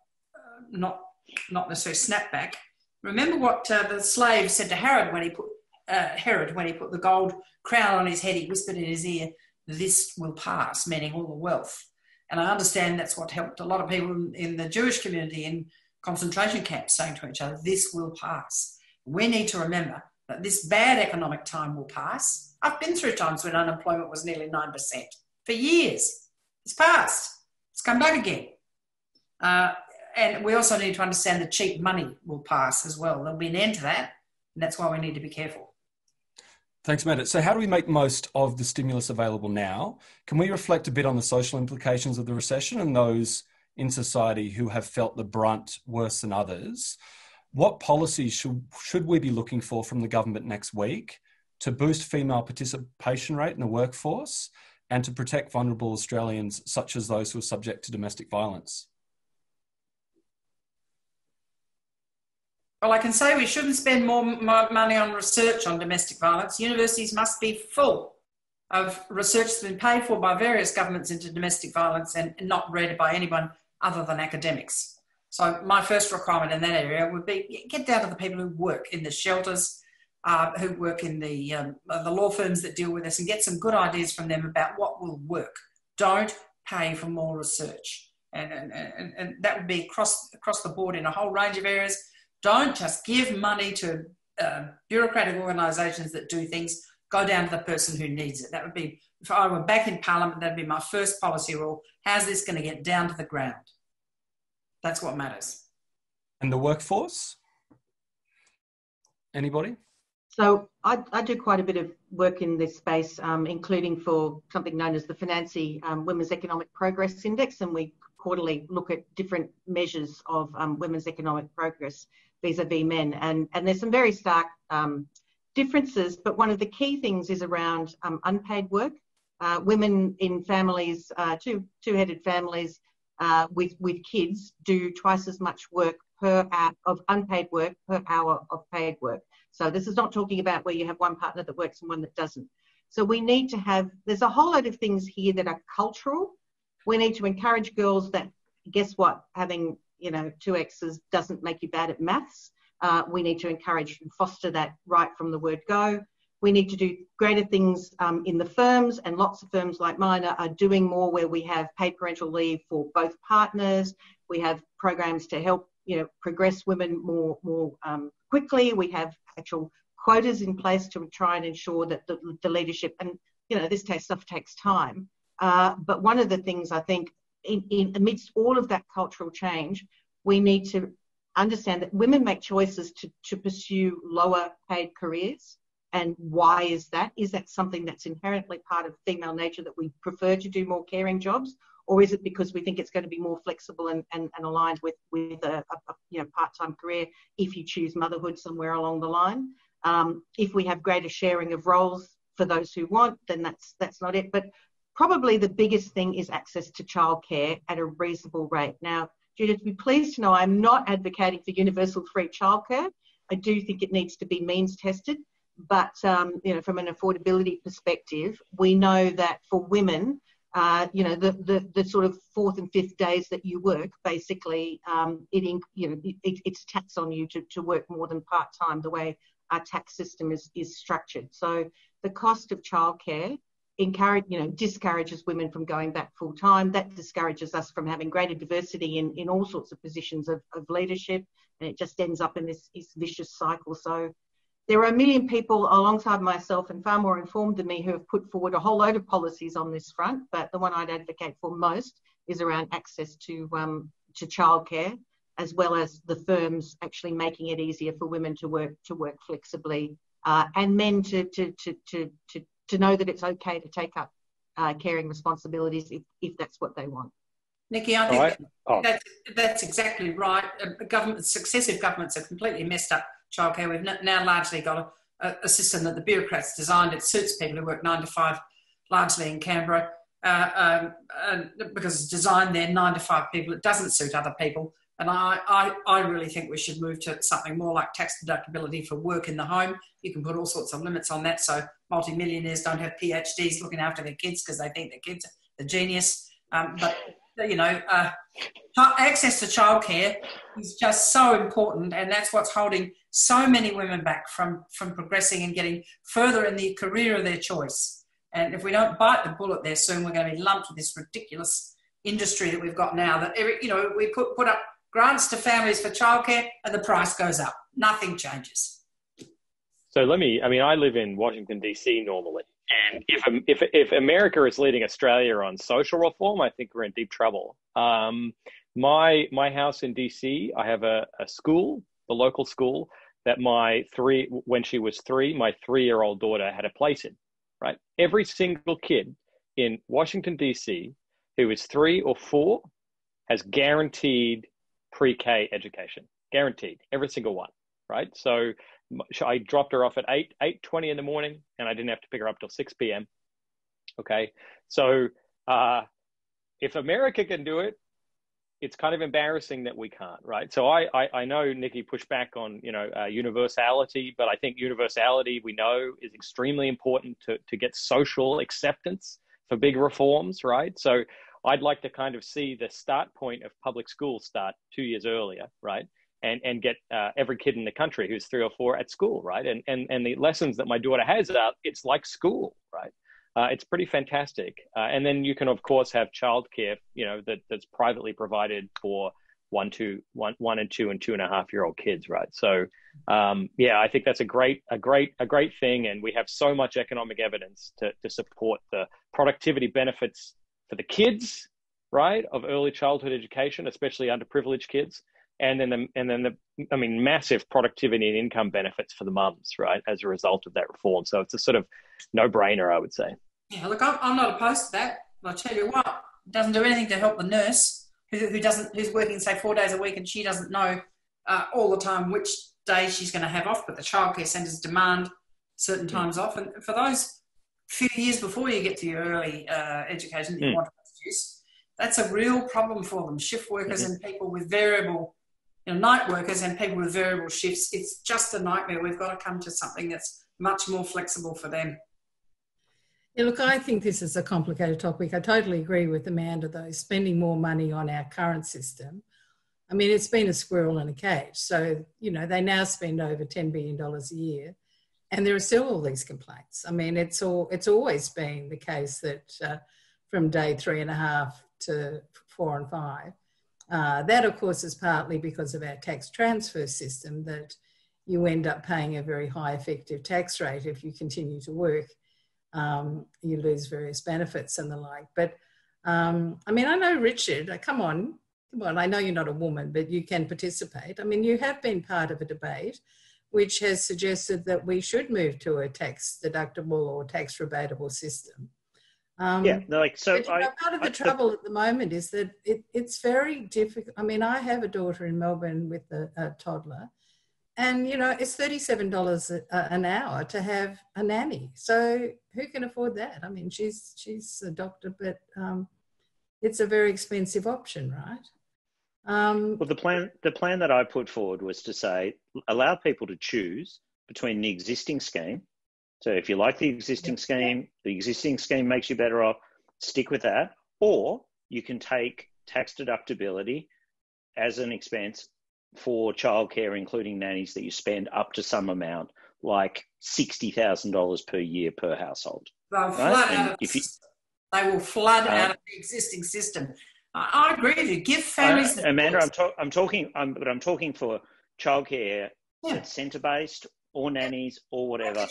necessarily snapback. Remember what the slave said to Herod when he put the gold crown on his head. He whispered in his ear, "This will pass," meaning all the wealth. And I understand that's what helped a lot of people in the Jewish community in concentration camps saying to each other, "This will pass." We need to remember that this bad economic time will pass. I've been through times when unemployment was nearly 9% for years. It's passed. It's come back again. And we also need to understand that cheap money will pass as well. There'll be an end to that, and that's why we need to be careful. Thanks, Amanda. So how do we make most of the stimulus available now? Can we reflect a bit on the social implications of the recession and those in society who have felt the brunt worse than others? What policies should we be looking for from the government next week to boost female participation rate in the workforce and to protect vulnerable Australians, such as those who are subject to domestic violence? Well, I can say we shouldn't spend more money on research on domestic violence. Universities must be full of research that's been paid for by various governments into domestic violence and not read by anyone other than academics. So my first requirement in that area would be get down to the people who work in the shelters, who work in the law firms that deal with this, and get some good ideas from them about what will work. Don't pay for more research. And that would be across the board in a whole range of areas. Don't just give money to bureaucratic organisations that do things. Go down to the person who needs it. That would be, if I were back in Parliament, that'd be my first policy rule. How's this going to get down to the ground? That's what matters. And the workforce? Anybody? So I do quite a bit of work in this space, including for something known as the Financie Women's Economic Progress Index, and we quarterly look at different measures of women's economic progress vis-a-vis men. And there's some very stark differences, but one of the key things is around unpaid work. Women in families, two-headed families, with kids do twice as much work per hour of unpaid work per hour of paid work. So this is not talking about where you have one partner that works and one that doesn't. So we need to have, there's a whole lot of things here that are cultural. We need to encourage girls that, guess what, having, you know, two X's doesn't make you bad at maths. We need to encourage and foster that right from the word go. We need to do greater things in the firms, and lots of firms like mine are doing more where we have paid parental leave for both partners. We have programs to help, you know, progress women more quickly. We have actual quotas in place to try and ensure that the leadership, and, you know, this stuff takes time. But one of the things I think in amidst all of that cultural change, we need to understand that women make choices to pursue lower paid careers. And why is that? Is that something that's inherently part of female nature, that we prefer to do more caring jobs? Or is it because we think it's going to be more flexible and aligned with a you know, part-time career if you choose motherhood somewhere along the line? If we have greater sharing of roles for those who want, then that's not it. But probably the biggest thing is access to childcare at a reasonable rate. Now, Judith, be pleased to know I'm not advocating for universal free childcare. I do think it needs to be means tested. But, you know, from an affordability perspective, we know that for women, you know, the sort of fourth and fifth days that you work, basically, it's tax on you to work more than part-time, the way our tax system is structured. So the cost of childcare discourages women from going back full-time. That discourages us from having greater diversity in all sorts of positions of leadership. And it just ends up in this vicious cycle. So There are a million people alongside myself and far more informed than me who have put forward a whole load of policies on this front, but the one I'd advocate for most is around access to childcare, as well as the firms actually making it easier for women to work flexibly, and men to know that it's okay to take up caring responsibilities if that's what they want. Nikki, I think that's exactly right. Successive governments have completely messed up childcare. We've now largely got a system that the bureaucrats designed. It suits people who work 9 to 5, largely in Canberra, because it's designed there, 9 to 5 people. It doesn't suit other people. And I really think we should move to something more like tax deductibility for work in the home. You can put all sorts of limits on that, so multimillionaires don't have PhDs looking after their kids because they think their kids are genius. But, you know, access to childcare is just so important, and that's what's holding so many women back from progressing and getting further in the career of their choice. And if we don't bite the bullet there soon, we're going to be lumped with this ridiculous industry that we've got now that, we put up grants to families for childcare and the price goes up. Nothing changes. So I live in Washington, D.C. normally. And if America is leading Australia on social reform, I think we're in deep trouble. My house in D.C., I have a school, the local school, that my 3-year-old daughter had a place in, right? Every single kid in Washington, D.C. who is 3 or 4 has guaranteed pre-K education, guaranteed, every single one, right? So I dropped her off at 8:20 in the morning, and I didn't have to pick her up till 6 p.m. Okay, so if America can do it, it's kind of embarrassing that we can't, right? So I know Nikki pushed back on universality, but I think universality, we know, is extremely important to get social acceptance for big reforms, right? So I'd like to kind of see the start point of public schools start 2 years earlier, right? And get every kid in the country who's 3 or 4 at school, right? And the lessons that my daughter has out, it's like school, right? It's pretty fantastic. And then you can, of course, have childcare, that's privately provided for 1, 2, 1, 1 and 2 and 2.5 year old kids, right? So I think that's a great thing, and we have so much economic evidence to support the productivity benefits for the kids, right, of early childhood education, especially underprivileged kids. And then massive productivity and income benefits for the mums, right, as a result of that reform. So it's a sort of no-brainer, I would say. Yeah, look, I'm not opposed to that. I'll tell you what, it doesn't do anything to help the nurse who's working, say, 4 days a week, and she doesn't know all the time which day she's going to have off, but the childcare centres demand certain times off. And for those few years before you get to your early education that you want to produce, that's a real problem for them, shift workers and people with variable... night workers and people with variable shifts. It's just a nightmare. We've got to come to something that's much more flexible for them. Yeah, look, I think this is a complicated topic. I totally agree with Amanda, though, spending more money on our current system. I mean, it's been a squirrel in a cage. So, they now spend over $10 billion a year, and there are still all these complaints. I mean, it's always been the case that from day 3.5 to 4 and 5, that, of course, is partly because of our tax transfer system, that you end up paying a very high effective tax rate if you continue to work. You lose various benefits and the like. But, I know, Richard, come on, I know you're not a woman, but you can participate. I mean, you have been part of a debate which has suggested that we should move to a tax-deductible or tax-rebatable system. Part of the trouble at the moment is that it's very difficult. I mean, I have a daughter in Melbourne with a toddler, and it's $37 an hour to have a nanny. So who can afford that? I mean, she's a doctor, but it's a very expensive option, right? Well, the plan that I put forward was to say allow people to choose between the existing scheme. So if you like the existing scheme makes you better off, stick with that. Or you can take tax deductibility as an expense for childcare, including nannies, that you spend up to some amount, like $60,000 per year per household. They will flood out of the existing system. I agree with you. Give families... Amanda, I'm talking for childcare that's centre-based or nannies or whatever.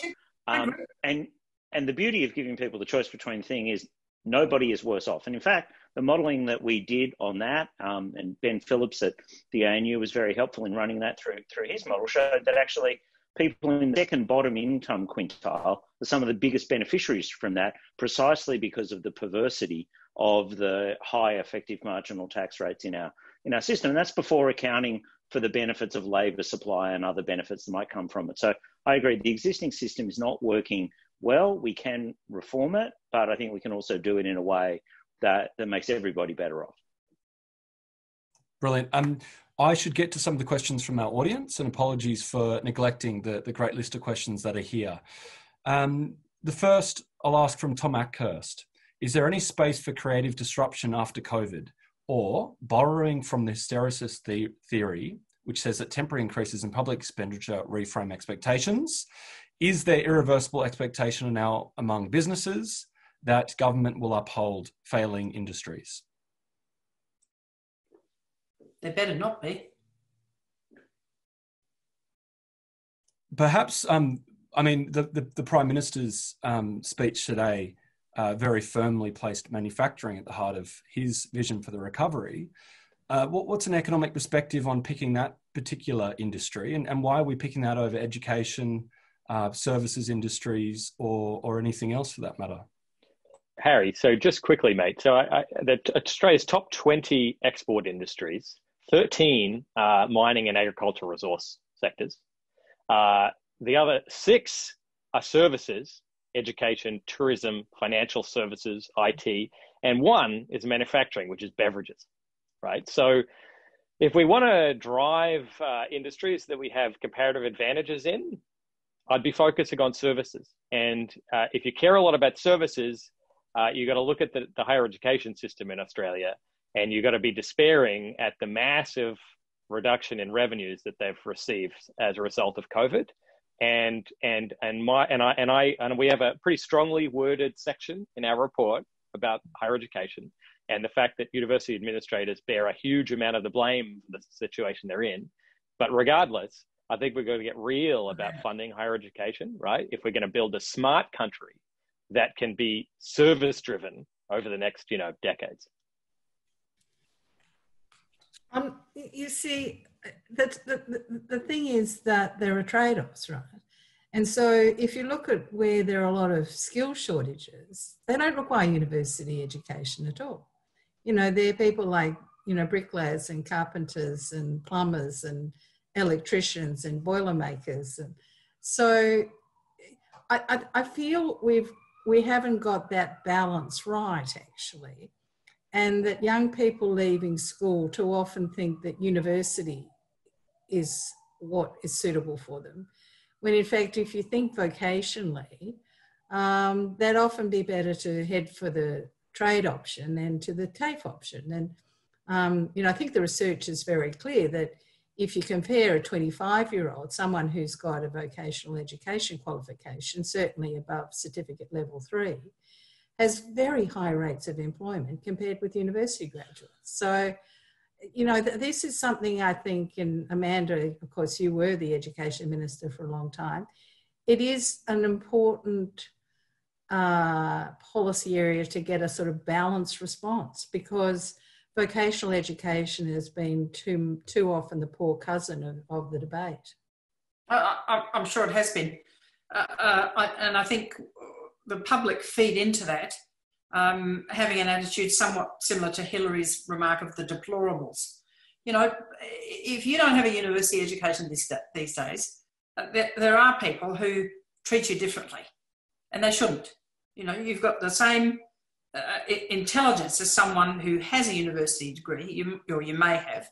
And the beauty of giving people the choice between things is nobody is worse off. And in fact, the modelling that we did on that, and Ben Phillips at the ANU was very helpful in running that through his model, showed that actually people in the second bottom income quintile are some of the biggest beneficiaries from that, precisely because of the perversity of the high effective marginal tax rates in our system. And that's before accounting for the benefits of labour supply and other benefits that might come from it. So I agree, the existing system is not working well. We can reform it, but I think we can also do it in a way that makes everybody better off. Brilliant. I should get to some of the questions from our audience, and apologies for neglecting the great list of questions that are here. The first I'll ask from Tom Ackhurst. Is there any space for creative disruption after COVID? Or, borrowing from the hysteresis theory, which says that temporary increases in public expenditure reframe expectations, is there irreversible expectation now among businesses that government will uphold failing industries? They better not be. Perhaps, I mean, the Prime Minister's speech today very firmly placed manufacturing at the heart of his vision for the recovery. What's an economic perspective on picking that particular industry, and why are we picking that over education, services industries, or anything else for that matter? Harry, so just quickly, mate. So Australia's top 20 export industries, 13 are mining and agricultural resource sectors. The other 6 are services, education, tourism, financial services, IT, and 1 is manufacturing, which is beverages, right? So if we want to drive industries that we have comparative advantages in, I'd be focusing on services. And if you care a lot about services, you got to look at the higher education system in Australia, and you got to be despairing at the massive reduction in revenues that they've received as a result of COVID. And we have a pretty strongly worded section in our report about higher education and the fact that university administrators bear a huge amount of the blame for the situation they're in. But regardless, I think we're going to get real about funding higher education, right? If we're going to build a smart country that can be service driven over the next, decades. You see, the thing is that there are trade-offs, right? And so if you look at where there are a lot of skill shortages, they don't require university education at all. There are people like, bricklayers and carpenters and plumbers and electricians and boilermakers. And so I feel we haven't got that balance right, actually, and that young people leaving school too often think that university is what is suitable for them, when in fact, if you think vocationally, that'd often be better to head for the trade option than to the TAFE option. And, I think the research is very clear that if you compare a 25-year-old, someone who's got a vocational education qualification, certainly above certificate level 3, has very high rates of employment compared with university graduates. So, this is something I think, and Amanda, of course, you were the education minister for a long time. It is an important policy area to get a sort of balanced response, because vocational education has been too often the poor cousin of the debate. I'm sure it has been. And I think the public feed into that, having an attitude somewhat similar to Hillary's remark of the deplorables. If you don't have a university education these days, there are people who treat you differently, and they shouldn't. You've got the same intelligence as someone who has a university degree, or you may have,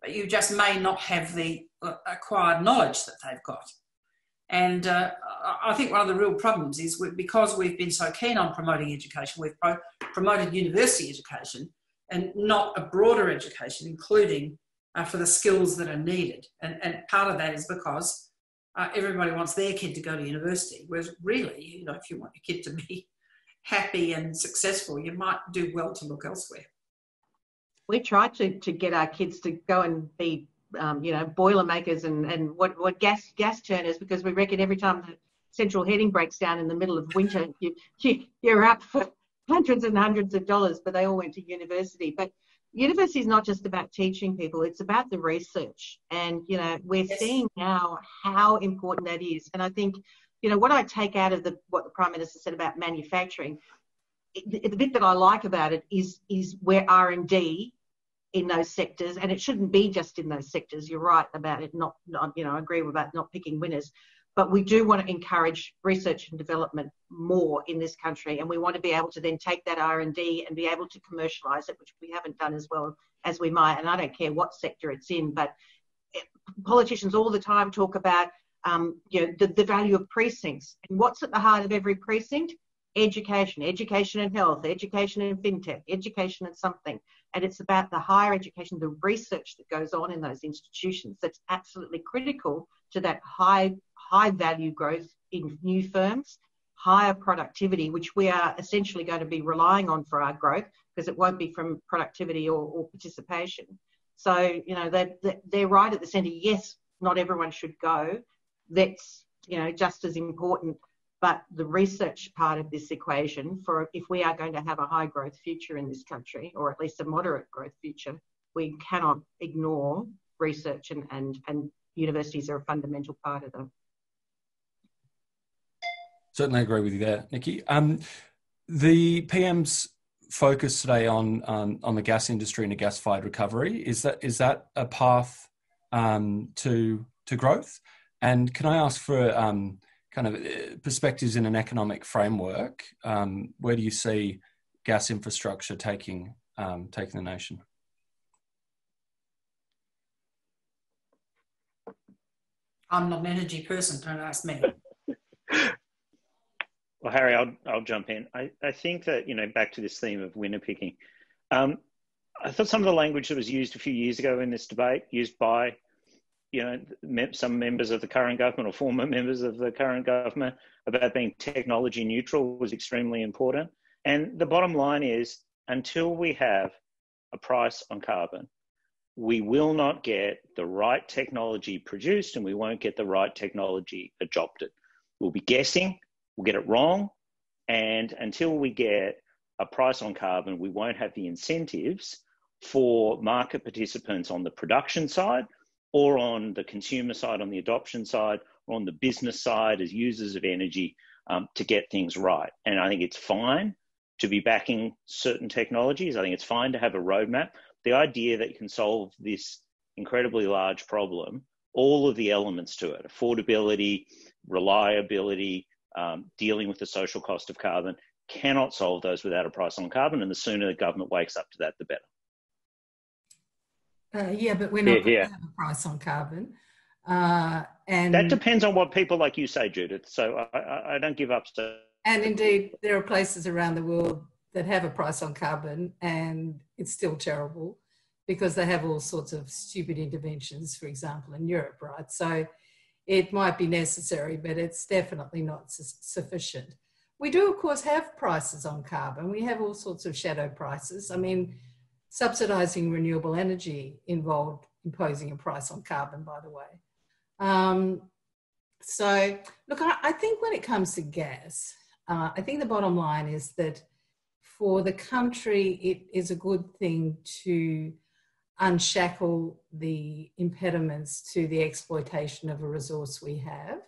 but you just may not have the acquired knowledge that they've got. And I think one of the real problems is because we've been so keen on promoting education, we've promoted university education and not a broader education, including for the skills that are needed. And part of that is because everybody wants their kid to go to university, whereas really, if you want your kid to be happy and successful, you might do well to look elsewhere. We try to get our kids to go and be boilermakers and what gas turners, because we reckon every time the central heating breaks down in the middle of winter, you're up for hundreds and hundreds of dollars, but they all went to university. But university is not just about teaching people, it's about the research. And, you know, we're seeing now how important that is. And I think, you know, what I take out of what the Prime Minister said about manufacturing, the bit that I like about it is where R&D in those sectors, and it shouldn't be just in those sectors, you're right about it, I agree about not picking winners, but we do want to encourage research and development more in this country, and we want to be able to then take that R&D and be able to commercialise it, which we haven't done as well as we might, and I don't care what sector it's in, but politicians all the time talk about the value of precincts, and what's at the heart of every precinct? Education and health, education and fintech, education and something. And it's about the higher education, the research that goes on in those institutions that's absolutely critical to that high value growth in new firms, higher productivity, which we are essentially going to be relying on for our growth, because it won't be from productivity or participation. So, you know, they're right at the centre. Yes, not everyone should go. That's, you know, just as important. But the research part of this equation, for if we are going to have a high growth future in this country, or at least a moderate growth future, we cannot ignore research, and universities are a fundamental part of them. Certainly agree with you there, Nikki. The PM's focus today on the gas industry and a gas-fired recovery, is that a path to growth? And can I ask for kind of perspectives in an economic framework? Where do you see gas infrastructure taking the nation? I'm not an energy person, don't ask me. Well, Harry, I'll jump in. I think that, you know, back to this theme of winner picking, I thought some of the language that was used a few years ago in this debate, used by, you know, some members of the current government or former members of the current government, about being technology neutral, was extremely important. And the bottom line is, until we have a price on carbon, we will not get the right technology produced, and we won't get the right technology adopted. We'll be guessing, we'll get it wrong. And until we get a price on carbon, we won't have the incentives for market participants on the production side, or on the consumer side, on the adoption side, or on the business side as users of energy, to get things right. And I think it's fine to be backing certain technologies. I think it's fine to have a roadmap. The idea that you can solve this incredibly large problem, all of the elements to it, affordability, reliability, dealing with the social cost of carbon, cannot solve those without a price on carbon. And the sooner the government wakes up to that, the better. Yeah, but we're not going to have a price on carbon. And that depends on what people like you say, Judith. So I don't give up. So. And indeed, there are places around the world that have a price on carbon, and it's still terrible because they have all sorts of stupid interventions, for example, in Europe, right? So it might be necessary, but it's definitely not sufficient. We do, of course, have prices on carbon. We have all sorts of shadow prices. I mean, subsidising renewable energy involved imposing a price on carbon, by the way. So, look, I think when it comes to gas, I think the bottom line is that for the country, it is a good thing to unshackle the impediments to the exploitation of a resource we have,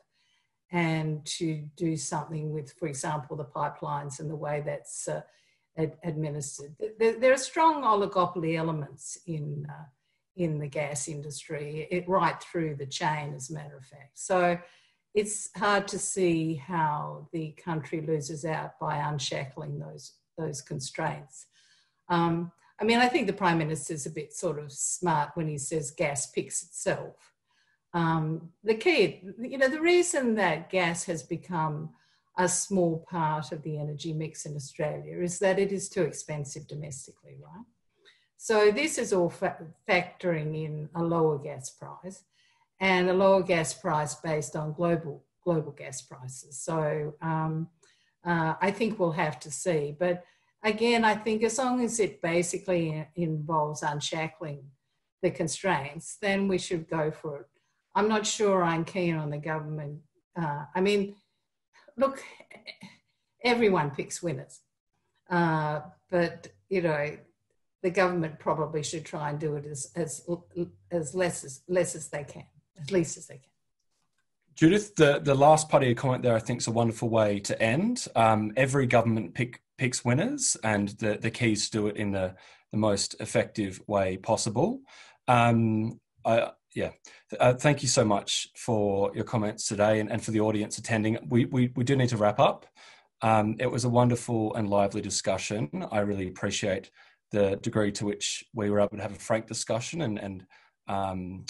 and to do something with, for example, the pipelines and the way that's administered. There are strong oligopoly elements in the gas industry, right through the chain, as a matter of fact. So it's hard to see how the country loses out by unshackling those constraints. I mean, I think the Prime Minister's a bit sort of smart when he says gas picks itself. The key, you know, the reason that gas has become a small part of the energy mix in Australia is that it is too expensive domestically, right? So this is all factoring in a lower gas price, and a lower gas price based on global gas prices. So I think we'll have to see. But again, I think as long as it basically involves unshackling the constraints, then we should go for it. I'm not sure I'm keen on the government. I mean, look, everyone picks winners, but, you know, the government probably should try and do it as least as they can. Judith, the last part of your comment there, I think, is a wonderful way to end. Every government picks winners, and the key is to do it in the most effective way possible. Thank you so much for your comments today, and for the audience attending. We do need to wrap up. It was a wonderful and lively discussion. I really appreciate the degree to which we were able to have a frank discussion and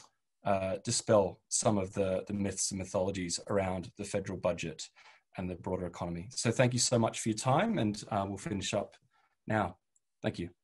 dispel some of the myths and mythologies around the federal budget and the broader economy. So thank you so much for your time, and we'll finish up now. Thank you.